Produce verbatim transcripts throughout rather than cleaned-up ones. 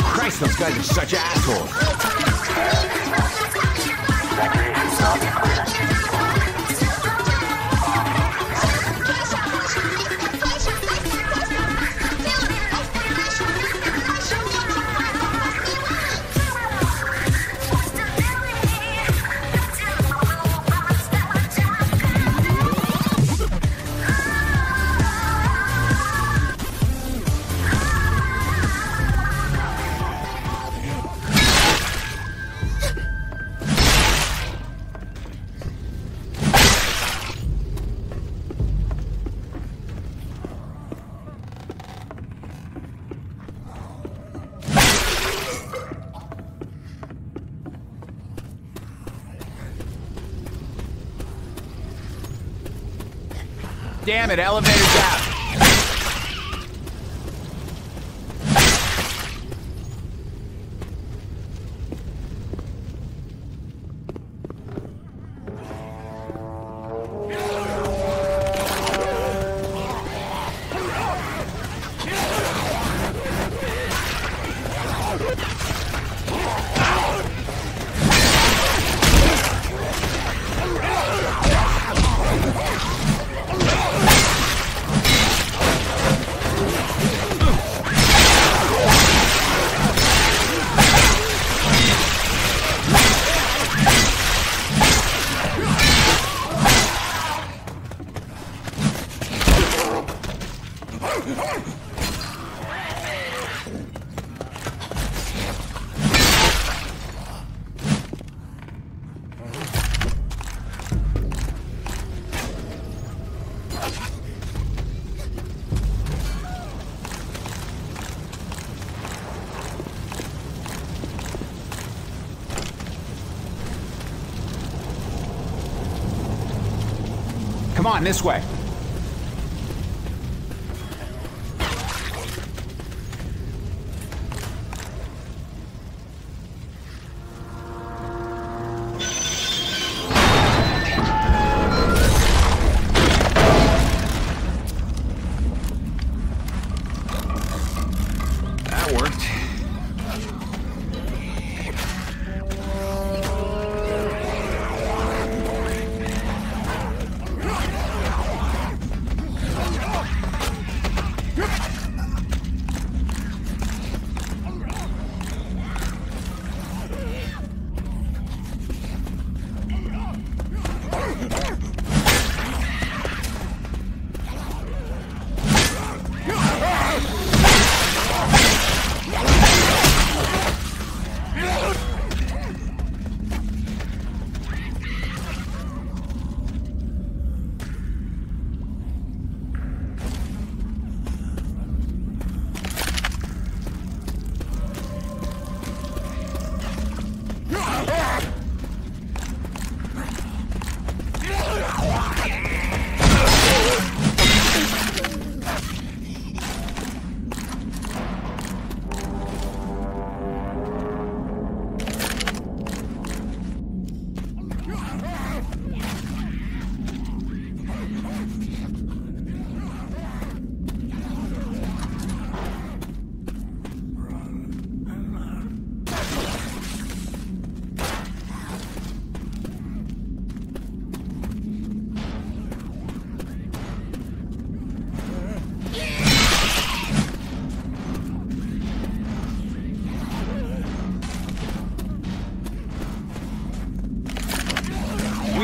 Christ, those guys are such assholes. Damn it, elevator's out. Come on, this way.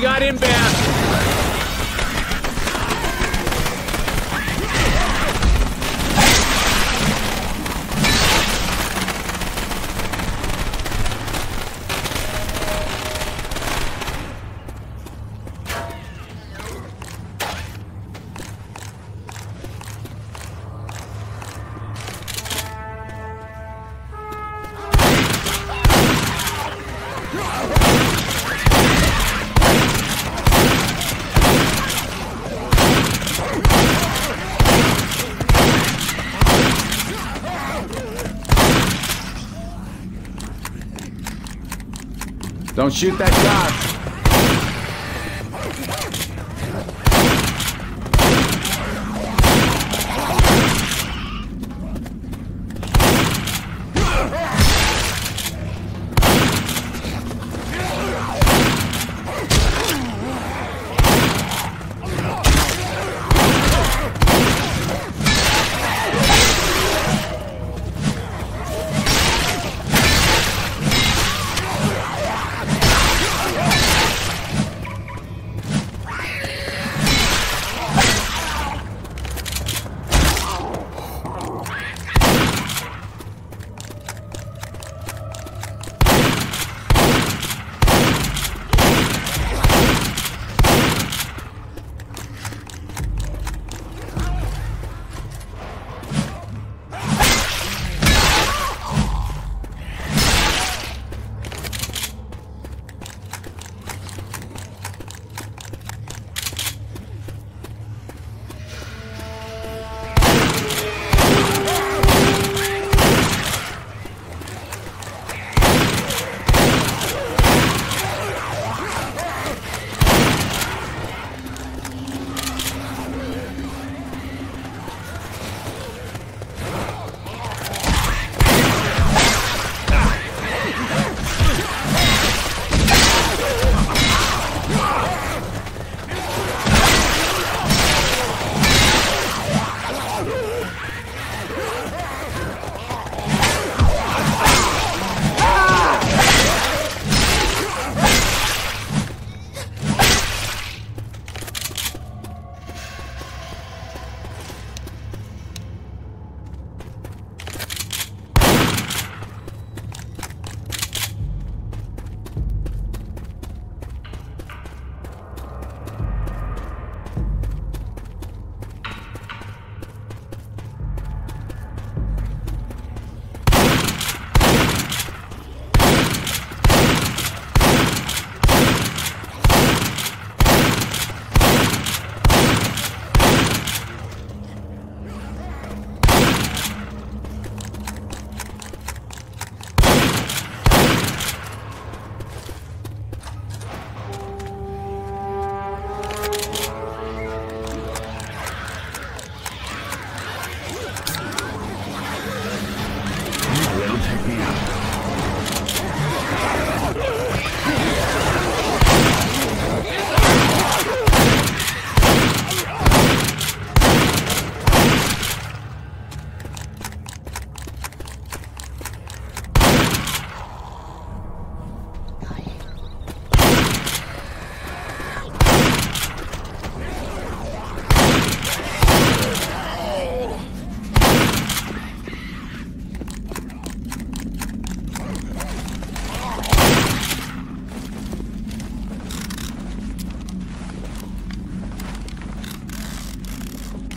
Got inbound. Don't shoot that shot.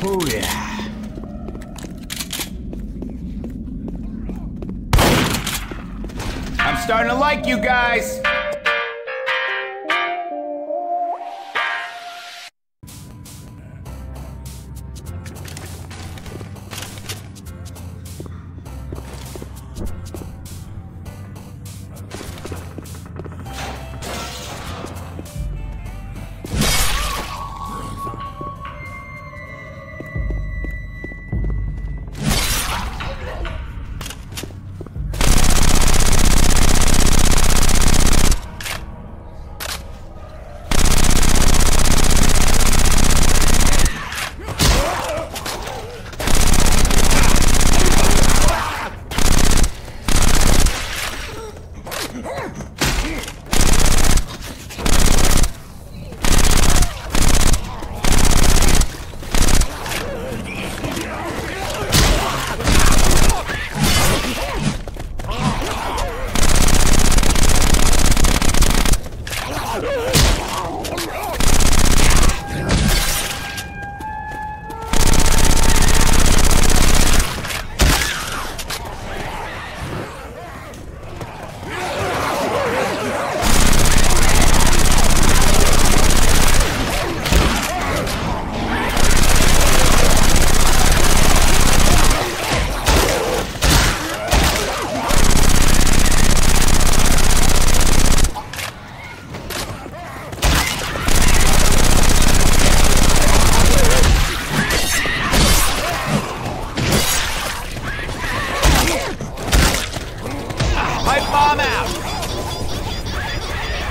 Oh yeah. I'm starting to like you guys.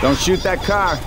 Don't shoot that car.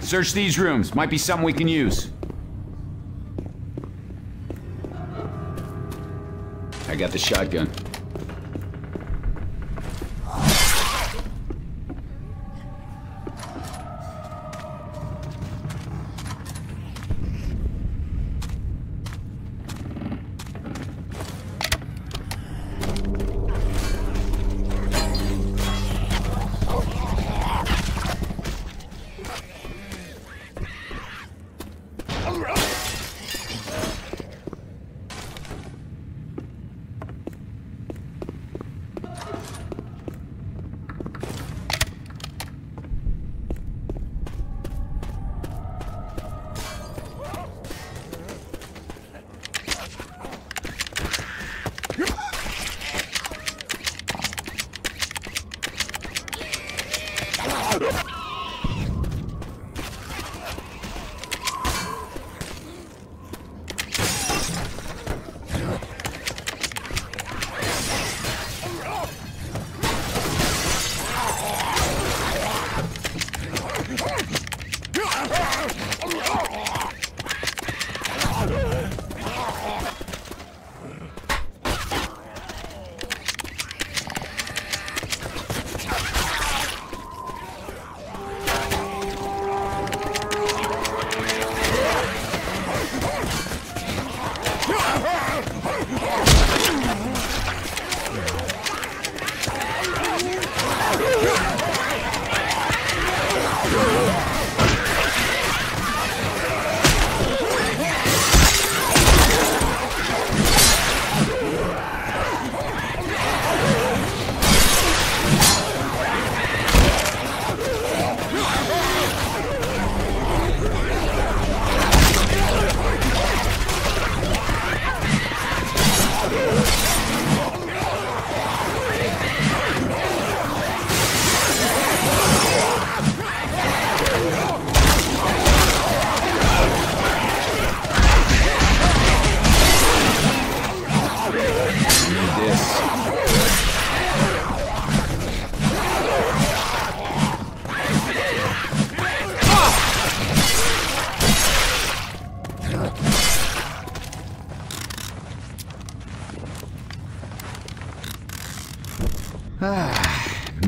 Search these rooms. Might be something we can use. I got the shotgun.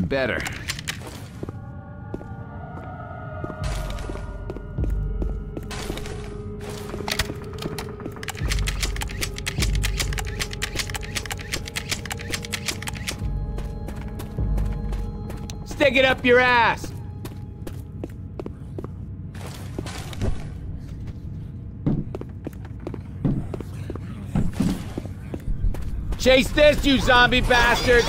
Better. Stick it up your ass. Chase this, you zombie bastards.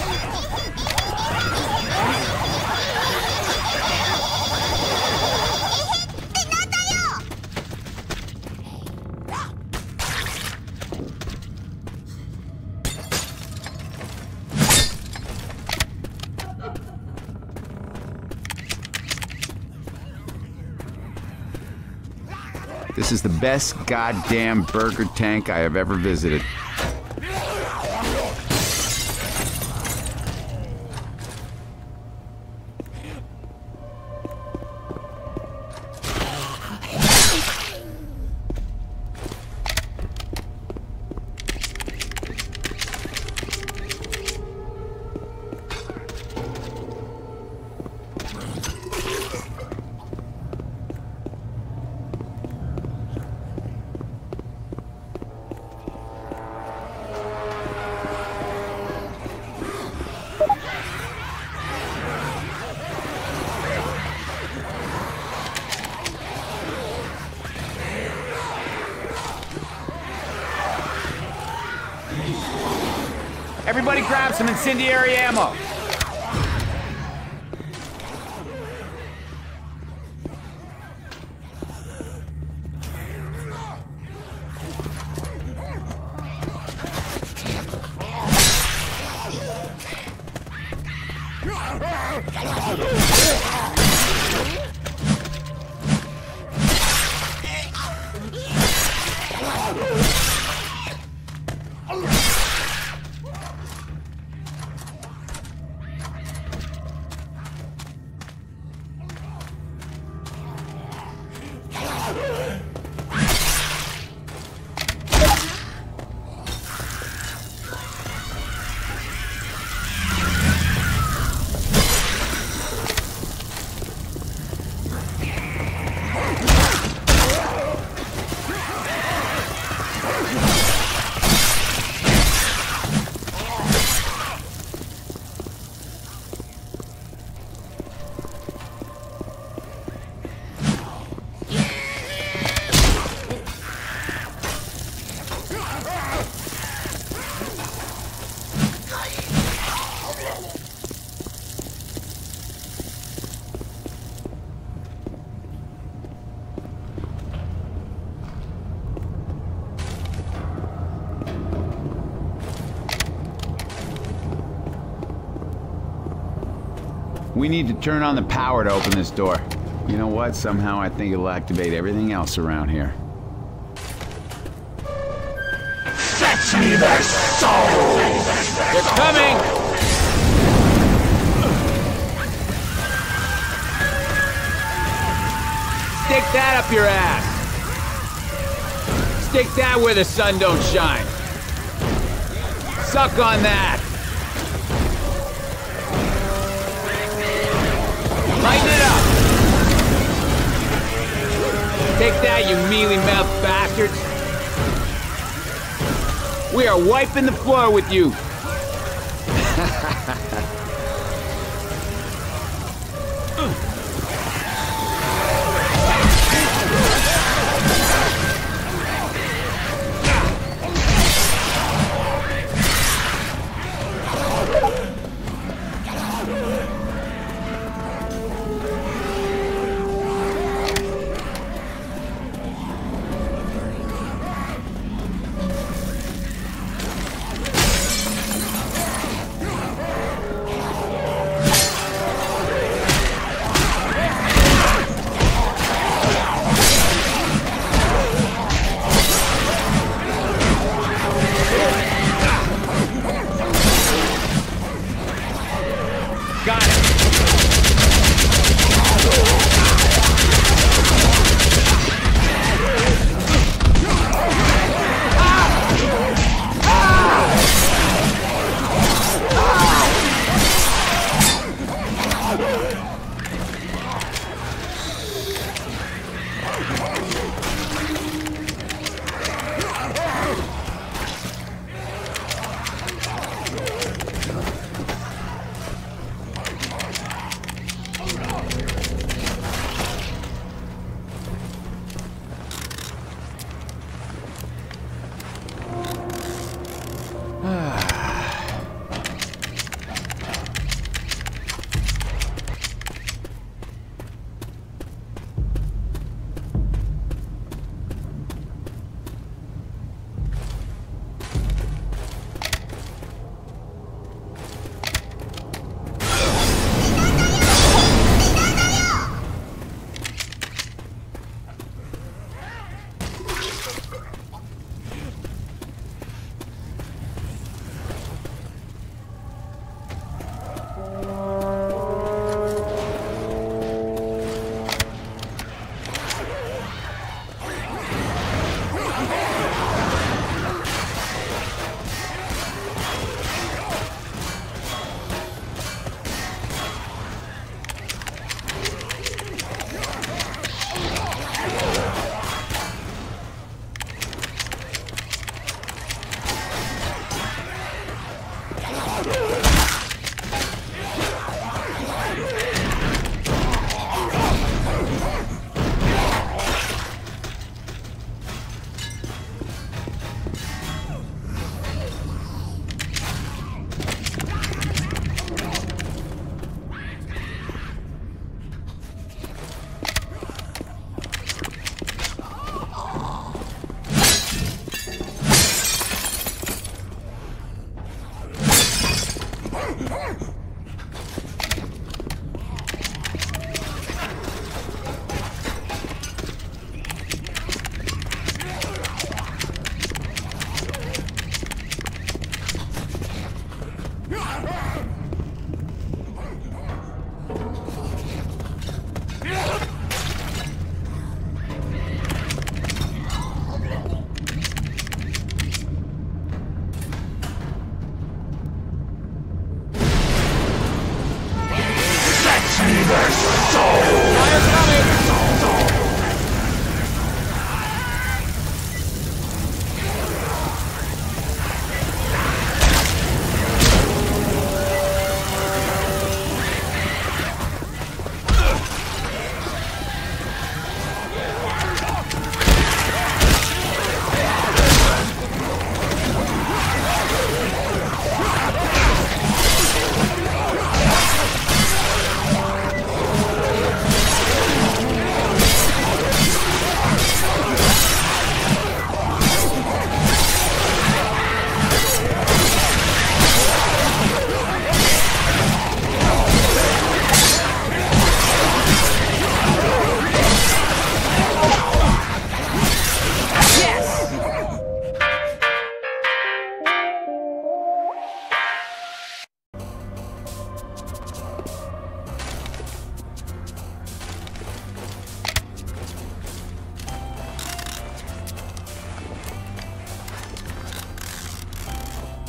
This is the best goddamn burger tank I have ever visited. Everybody grab some incendiary ammo. We need to turn on the power to open this door. You know what? Somehow I think it'll activate everything else around here. Fetch me their soul! It's coming! Stick that up your ass! Stick that where the sun don't shine! Suck on that! Lighten it up! Take that, you mealy-mouthed bastards! We are wiping the floor with you!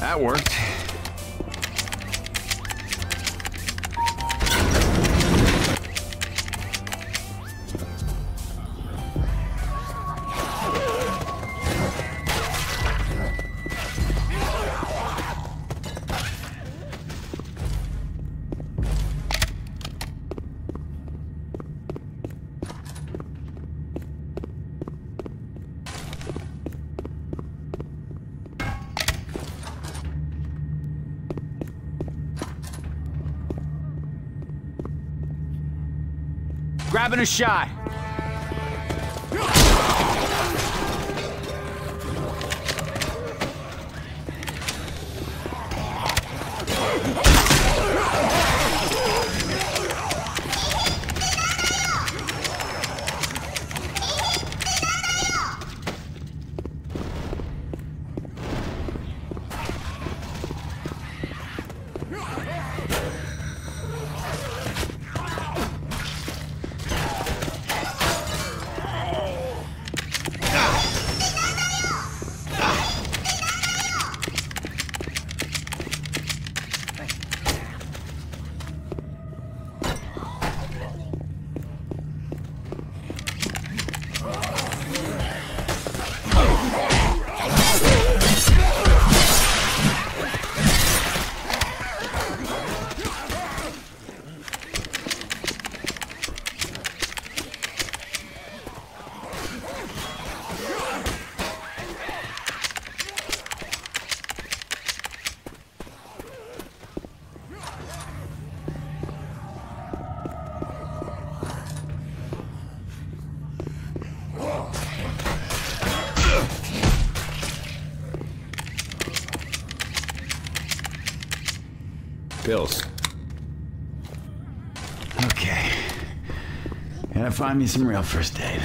That worked. Grabbing a shot. Bills. Okay. Gotta find me some real first aid.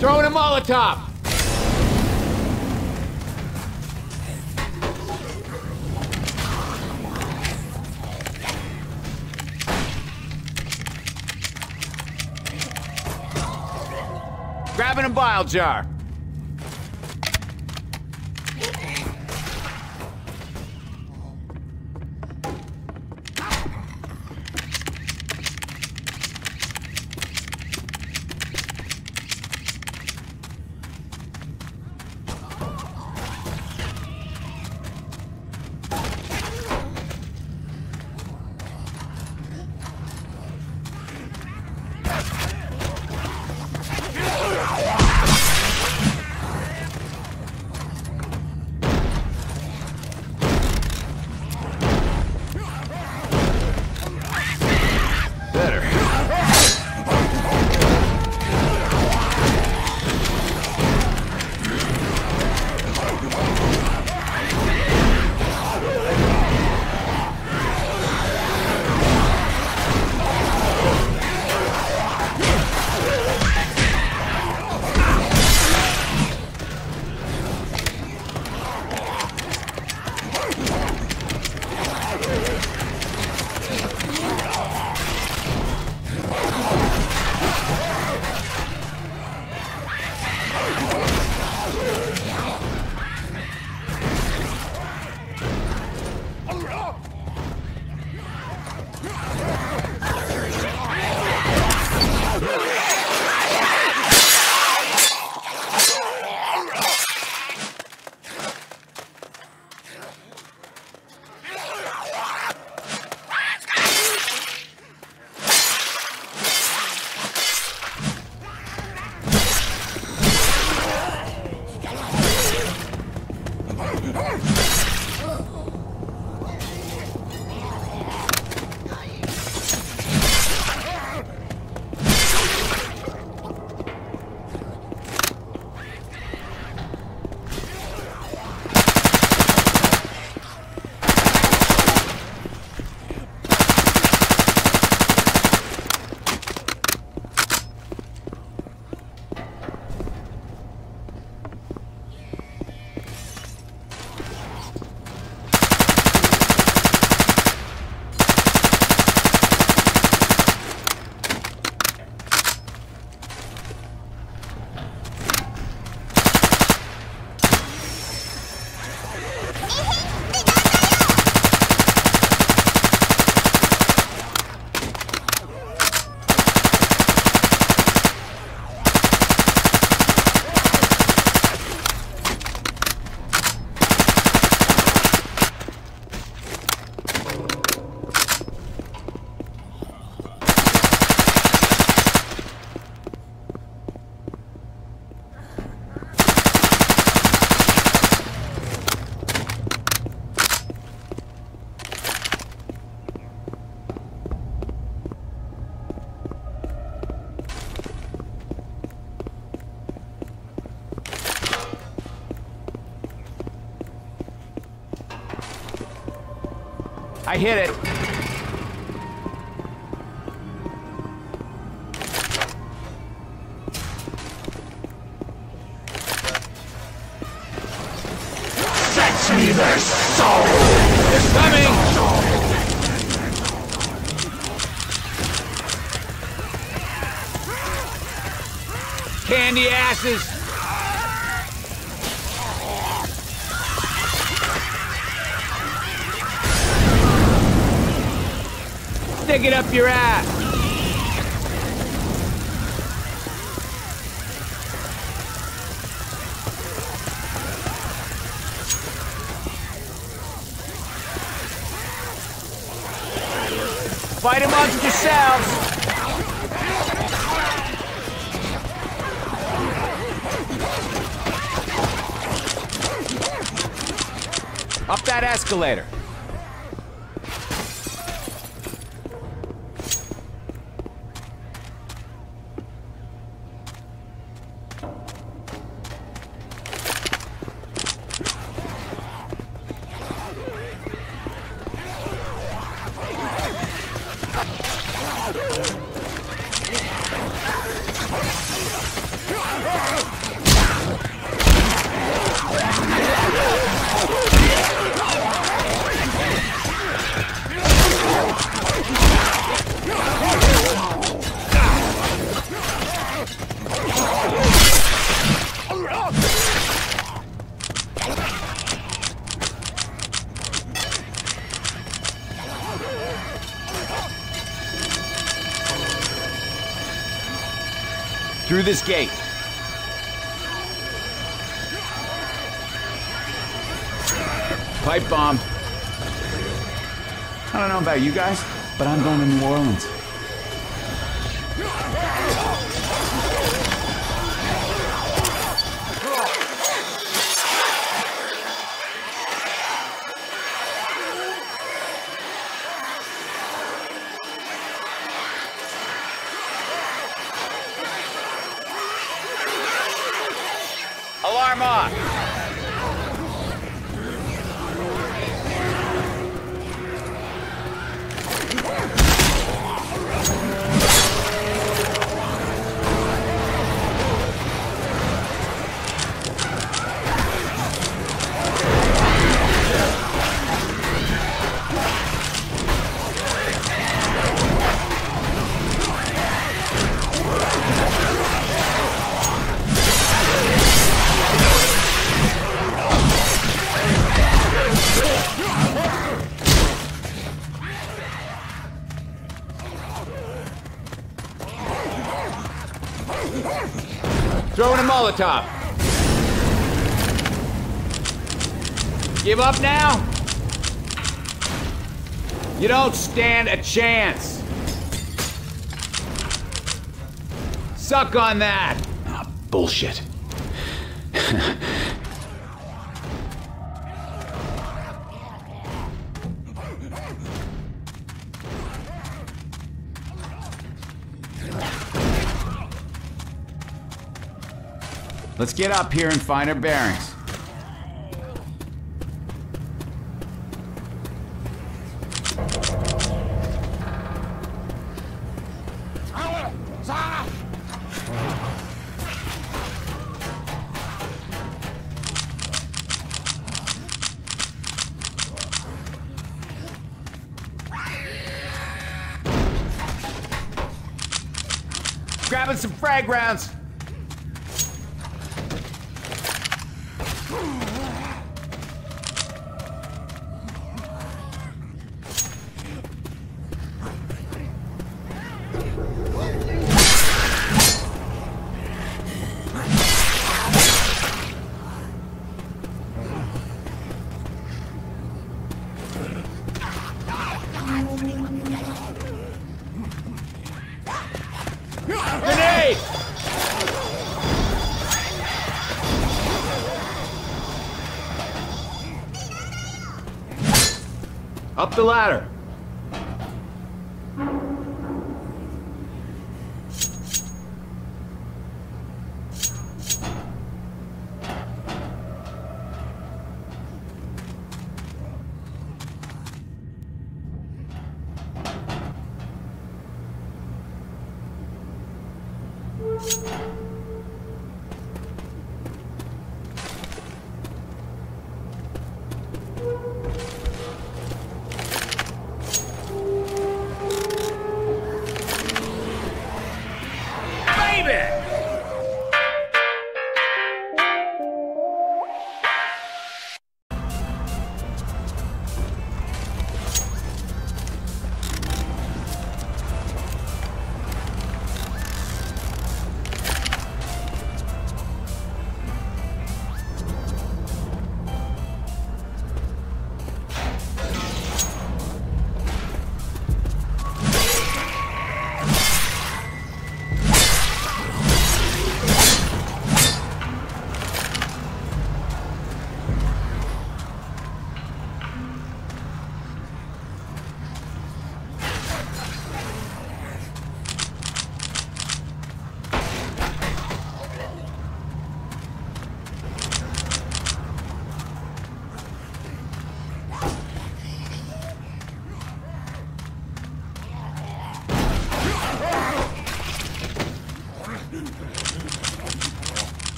Throwing a Molotov! Grabbing a bile jar. I hit it. Fetch me their soul! It's coming! Candy asses! Stick it up your ass! Fight him amongst yourselves! Up that escalator! Oh, Through this gate. Pipe bomb. I don't know about you guys, but I'm going to New Orleans. Alarm off! Throwing a Molotov. Give up now? You don't stand a chance. Suck on that. Ah, bullshit. Let's get up here and find our bearings. Grabbing some frag rounds. Up the ladder.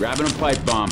Grabbing a pipe bomb.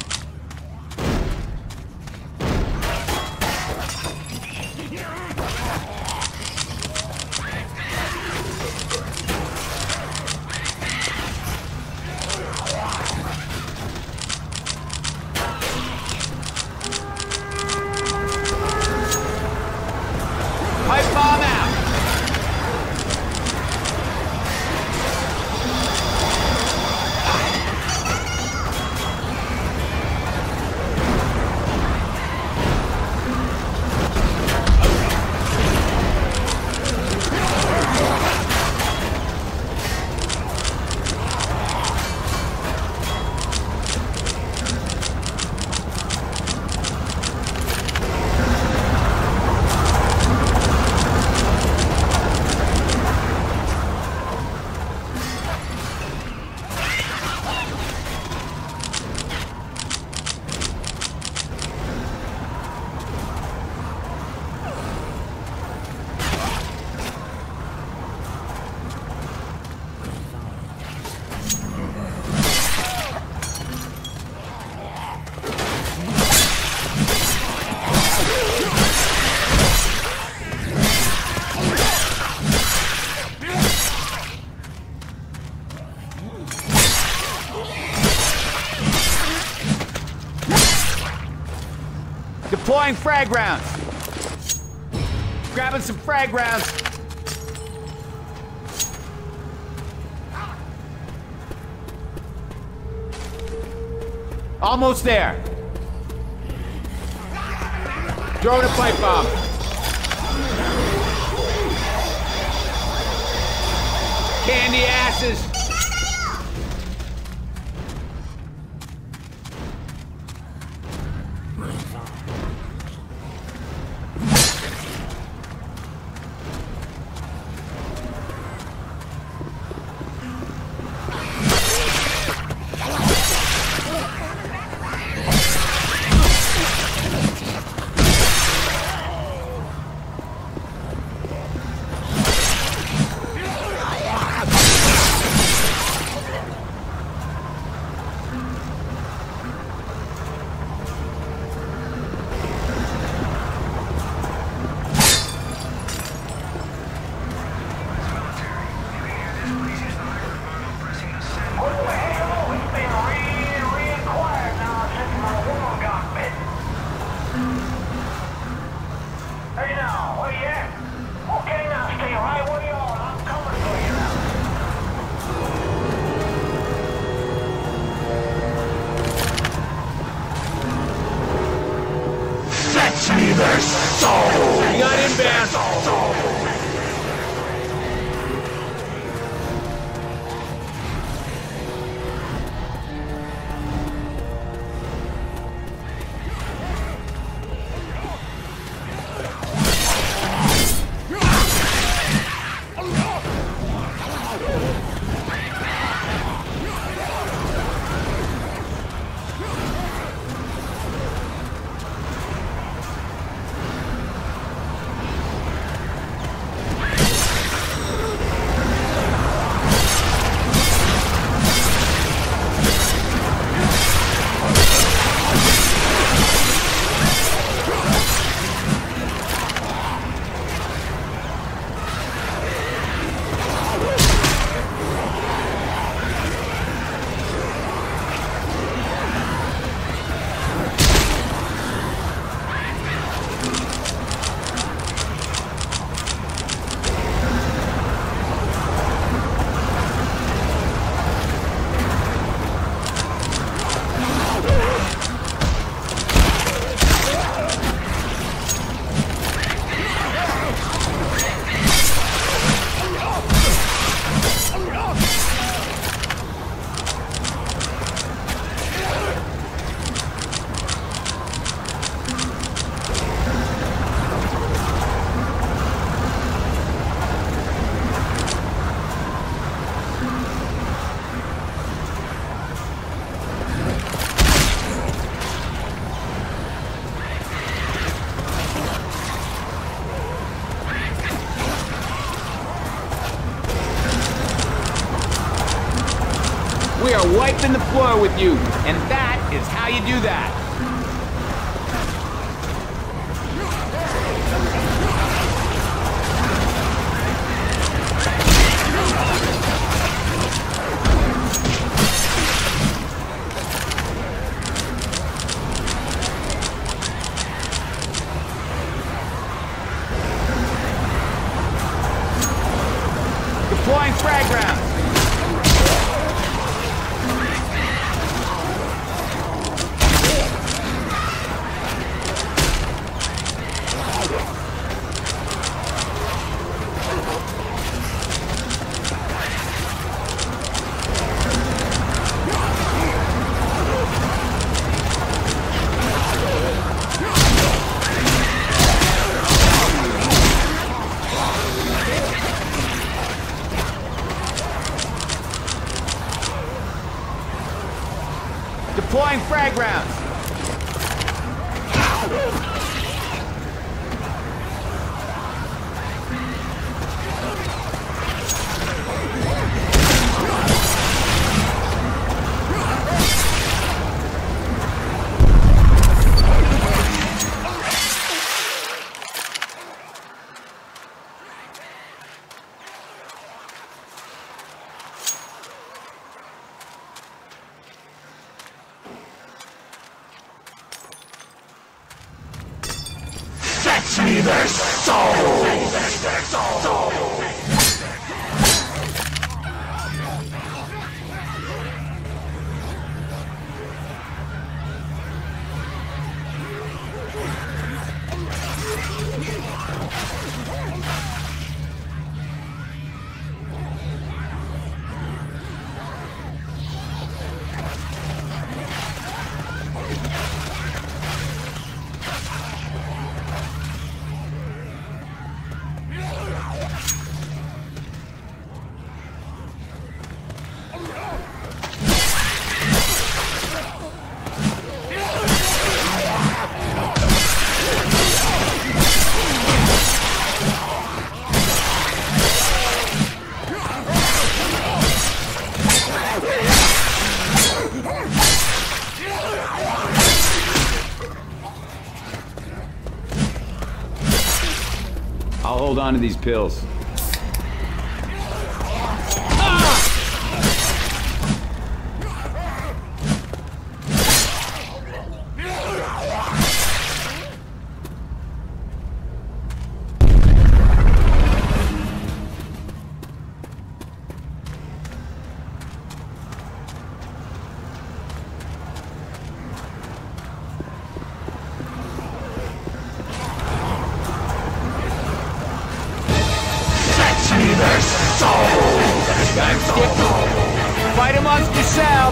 Deploying frag rounds. Grabbing some frag rounds. Almost there. Throwing a pipe bomb. Candy asses! Wiping the floor with you, and that That is how you do that. Deploying frag rounds. Deploying frag rounds. Fetch me their souls! I'll hold on to these pills. Fight amongst yourselves!